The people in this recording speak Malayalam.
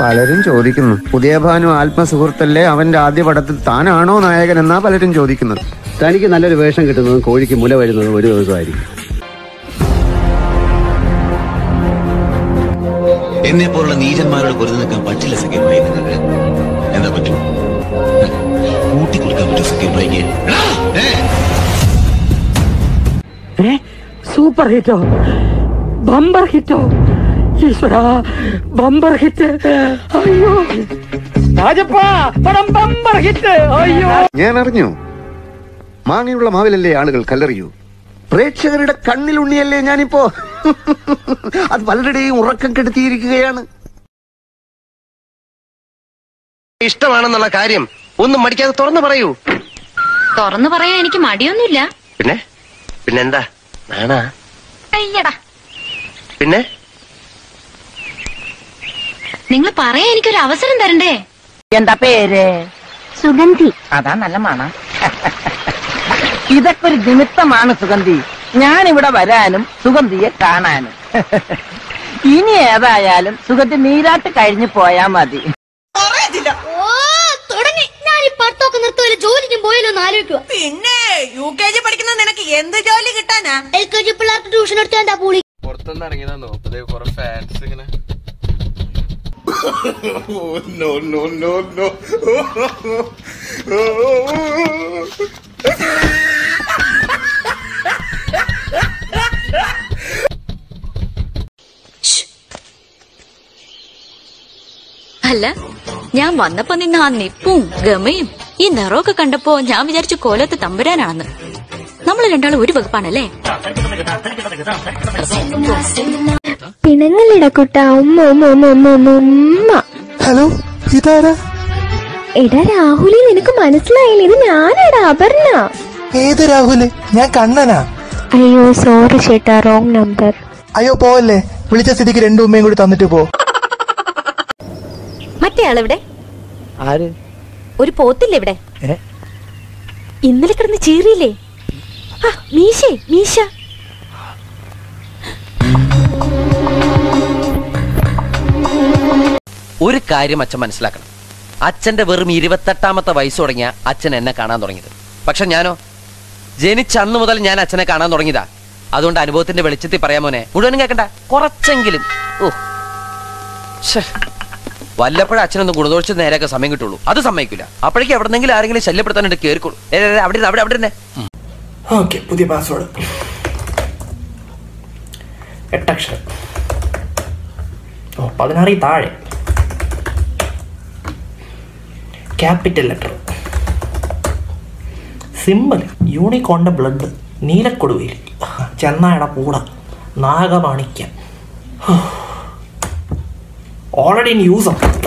പലരും ചോദിക്കുന്നു, പുതിയ ഭാനു ആത്മസുഹൃത്തല്ലേ, അവന്റെ ആദ്യ പടത്തിൽ താനാണോ നായകൻ എന്നാ പലരും ചോദിക്കുന്നത്. തനിക്ക് നല്ലൊരു വേഷം കിട്ടുന്നതും കോഴിക്ക് മുല വരുന്നതും ഒരു ദിവസമായിരിക്കും. എന്നെ പോലുള്ള നീചന്മാരോട് പൊരുതി നിൽക്കാൻ പറ്റില്ല സഖ്യമായി. നിങ്ങൾക്ക് എന്താ പറ്റും? കൂട്ടി കൊടുക്കാൻ പറ്റും സഖ്യമായി. Super ഹിറ്റോ bumper ഹിറ്റോ? ഈശ്വരാ, ബമ്പർ ഹിറ്റ്! അയ്യോ രാജപ്പാ, പടം ബമ്പർ ഹിറ്റ്! അയ്യോ, ഞാൻ അറിഞ്ഞു. മാങ്ങയുള്ള മാവിലല്ലേ ആളുകൾ കല്ലെറിയൂ, പ്രേക്ഷകരുടെ കണ്ണിൽ ഉണ്ണിയല്ലേ ഞാനിപ്പോ. അത് പലരുടെയും ഉറക്കം കെടുത്തിയിരിക്കുകയാണ്. ഇഷ്ടമാണെന്നുള്ള കാര്യം ഒന്നും മടിക്കാതെ തുറന്നു പറയൂ. തുറന്നു പറയാൻ എനിക്ക് മടിയൊന്നുമില്ല. പിന്നെ പിന്നെന്താ? പിന്നെ നിങ്ങൾ പറയാൻ എനിക്കൊരു അവസരം തരണ്ടേ? എന്താ പേര്? സുഗന്ധി. അതാ നല്ല മണം. ഇതൊക്കെ ഒരു നിമിത്തമാണ് സുഗന്ധി. ഞാൻ ഇവിടെ വരാനും സുഗന്ധിയെ കാണാനും. ഇനി ഏതായാലും സുഗന്ധി നീരാട്ട് കഴിഞ്ഞു പോയാ മതി. ജോലിക്കും പോയാലും ആലോചിക്കുക. പിന്നെ യു കെ ജി പഠിക്കുന്ന നിനക്ക് എന്ത് ജോലി കിട്ടാനാ? എൽ കെ ജി പിള്ളേർക്ക് ട്യൂഷൻ എടുത്താ പൂളി. പുറത്തുനിന്ന് ഇറങ്ങിയതാണോ? കുറെ ഫാൻസ് ഇങ്ങനെ അല്ല, ഞാൻ വന്നപ്പോ നിന്ന് ആ നിപ്പും ഗമയും ഈ നിറമൊക്കെ കണ്ടപ്പോ ഞാൻ വിചാരിച്ചു കോലത്ത് തമ്പുരാനാണെന്ന്. നമ്മൾ രണ്ടാളും ഒരു വകുപ്പാണല്ലേ? പിണങ്ങളിടക്കുട്ട ഉമ്മ. ഹലോ, ഇതാരാ? എടാ രാഹുലി, നിനക്ക് മനസ്സിലായില്ല, ഇത് ഞാനെടാ അപർണ. ഏത് രാഹുല്? ഞാൻ കണ്ണനാ. അയ്യോ സോറി ചേട്ടാ, റോങ് നമ്പർ. അയ്യോ പോവല്ലേ, വിളിച്ച സ്ഥിതിക്ക് രണ്ടു ഉമ്മയും കൂടി തന്നിട്ട് പോ. മറ്റേ ആളെവിടെ? ആര്? ഒരു പോത്തില്ലേ ഇവിടെ? ഇന്നലെ കിടന്ന് ചീറിയില്ലേ? മീശേ മീശ. ഒരു കാര്യം അച്ഛൻ മനസ്സിലാക്കണം. അച്ഛന്റെ വെറും 28ാമത്തെ വയസ്സ് തുടങ്ങിയ അച്ഛൻ എന്നെ കാണാൻ തുടങ്ങിയത്. പക്ഷെ ഞാനോ ജനിച്ച അന്ന് മുതൽ ഞാൻ അച്ഛനെ കാണാൻ തുടങ്ങിയതാ. അതുകൊണ്ട് അനുഭവത്തിന്റെ വെളിച്ചത്തിൽ പറയാമോനെ, മുഴുവനും കേൾക്കണ്ട, കുറച്ചെങ്കിലും. ഓ വല്ലപ്പോഴും അച്ഛനൊന്നും ഗുണദോഷിച്ച് നേരെയൊക്കെ സമയം കിട്ടുള്ളൂ. അത് സമ്മതിക്കില്ല. അപ്പോഴേക്കും എവിടെന്നെങ്കിലും ആരെങ്കിലും ശല്യപ്പെടുത്താനായിട്ട് കേൾക്കുള്ളൂ. അവിടെ അവിടെ അവിടെ തന്നെ. ഓക്കെ, പുതിയ പാസ്വേഡ് 8 അക്ഷരം. ഓ 16 താഴെ ക്യാപിറ്റൽ ലെറ്റർ. സിമ്പിൾ. യൂണിക്കോണിൻ്റെ ബ്ലഡ്, നീലക്കൊടുവേലി, ചെന്നായുടെ പൂട, നാഗമാണിക്യം. Already in use.